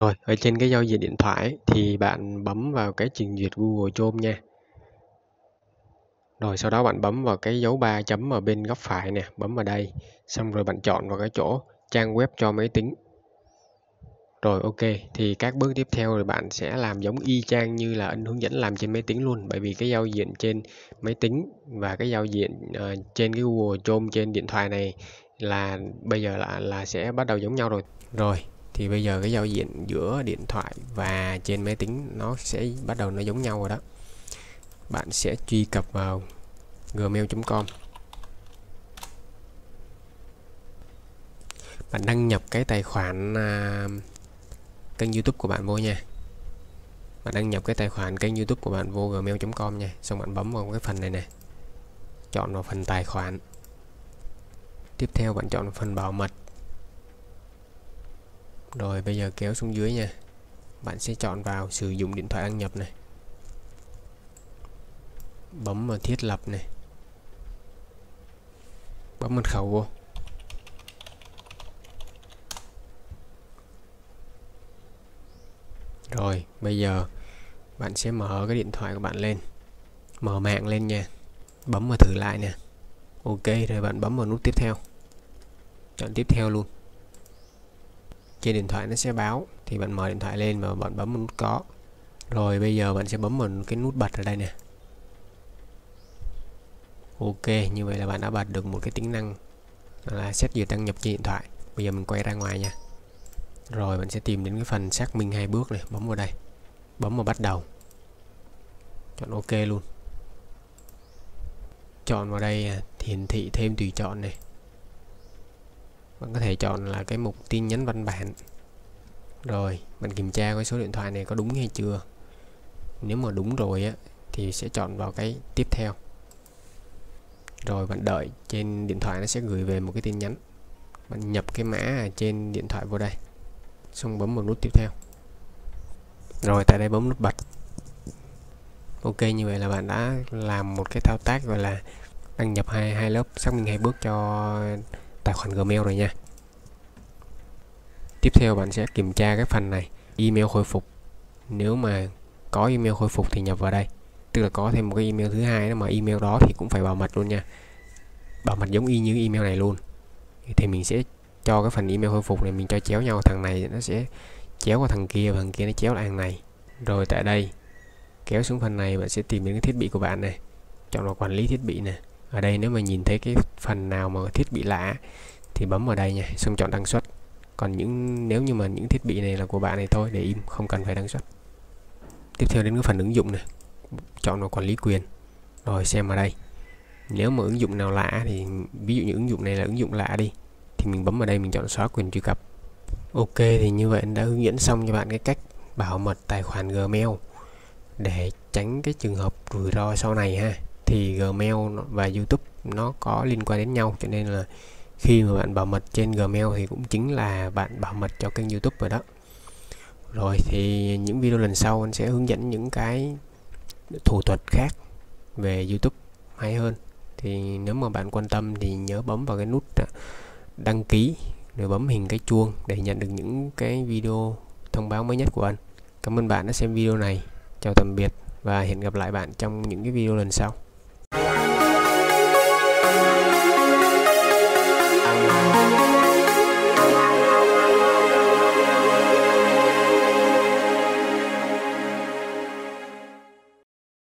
Rồi, ở trên cái giao diện điện thoại thì bạn bấm vào cái trình duyệt Google Chrome nha. Rồi sau đó bạn bấm vào cái dấu 3 chấm ở bên góc phải nè, bấm vào đây. Xong rồi bạn chọn vào cái chỗ trang web cho máy tính. Rồi ok, thì các bước tiếp theo thì bạn sẽ làm giống y chang như là anh hướng dẫn làm trên máy tính luôn. Bởi vì cái giao diện trên máy tính và cái giao diện trên cái Google Chrome trên điện thoại này là bây giờ là sẽ bắt đầu giống nhau rồi. Rồi, thì bây giờ cái giao diện giữa điện thoại và trên máy tính nó sẽ bắt đầu nó giống nhau rồi đó. Bạn sẽ truy cập vào gmail.com. Bạn đăng nhập cái tài khoản kênh YouTube của bạn vô nha. Bạn đăng nhập cái tài khoản kênh YouTube của bạn vô gmail.com nha. Xong bạn bấm vào cái phần này nè. Chọn vào phần tài khoản. Tiếp theo bạn chọn phần bảo mật. Rồi bây giờ kéo xuống dưới nha. Bạn sẽ chọn vào sử dụng điện thoại đăng nhập này. Bấm vào thiết lập này. Bấm mật khẩu vô. Rồi, bây giờ bạn sẽ mở cái điện thoại của bạn lên. Mở mạng lên nha. Bấm vào thử lại nè. Ok, rồi bạn bấm vào nút tiếp theo. Chọn tiếp theo luôn. Trên điện thoại nó sẽ báo. Thì bạn mở điện thoại lên và bạn bấm vào nút có. Rồi bây giờ bạn sẽ bấm vào cái nút bật ở đây nè. Ok, như vậy là bạn đã bật được một cái tính năng là xét duyệt đăng nhập trên điện thoại. Bây giờ mình quay ra ngoài nha. Rồi bạn sẽ tìm đến cái phần xác minh 2 bước này, bấm vào đây. Bấm vào bắt đầu. Chọn ok luôn. Chọn vào đây hiển thị thêm tùy chọn này. Bạn có thể chọn là cái mục tin nhắn văn bản. Rồi, bạn kiểm tra cái số điện thoại này có đúng hay chưa. Nếu mà đúng rồi á thì sẽ chọn vào cái tiếp theo. Rồi bạn đợi trên điện thoại nó sẽ gửi về một cái tin nhắn. Bạn nhập cái mã trên điện thoại vô đây. Xong bấm vào nút tiếp theo. Rồi tại đây bấm nút bật. Ok, như vậy là bạn đã làm một cái thao tác gọi là đăng nhập hai lớp xác minh 2 bước cho tài khoản Gmail rồi nha. Tiếp theo bạn sẽ kiểm tra cái phần này, email khôi phục. Nếu mà có email khôi phục thì nhập vào đây. Tức là có thêm một cái email thứ hai đó, mà email đó thì cũng phải bảo mật luôn nha. Bảo mật giống y như email này luôn. Thì mình sẽ cho cái phần email khôi phục này, mình cho chéo nhau, thằng này nó sẽ chéo qua thằng kia và thằng kia nó chéo lại thằng này. Rồi tại đây kéo xuống phần này, bạn sẽ tìm đến cái thiết bị của bạn này, chọn vào quản lý thiết bị này. Ở đây nếu mà nhìn thấy cái phần nào mà thiết bị lạ thì bấm vào đây nha, xong chọn đăng xuất. Còn nếu như mà những thiết bị này là của bạn này thôi để im, không cần phải đăng xuất. Tiếp theo đến cái phần ứng dụng này, chọn vào quản lý quyền. Rồi xem ở đây, nếu mà ứng dụng nào lạ thì ví dụ như ứng dụng này là ứng dụng lạ đi, thì mình bấm vào đây, mình chọn xóa quyền truy cập. Ok, thì như vậy đã hướng dẫn xong cho bạn cái cách bảo mật tài khoản Gmail để tránh cái trường hợp rủi ro sau này ha. Thì Gmail và YouTube nó có liên quan đến nhau, cho nên là khi mà bạn bảo mật trên Gmail thì cũng chính là bạn bảo mật cho kênh YouTube rồi đó. Rồi thì những video lần sau anh sẽ hướng dẫn những cái thủ thuật khác về YouTube hay hơn. Thì nếu mà bạn quan tâm thì nhớ bấm vào cái nút đăng ký rồi bấm hình cái chuông để nhận được những cái video thông báo mới nhất của anh. Cảm ơn bạn đã xem video này. Chào tạm biệt và hẹn gặp lại bạn trong những cái video lần sau.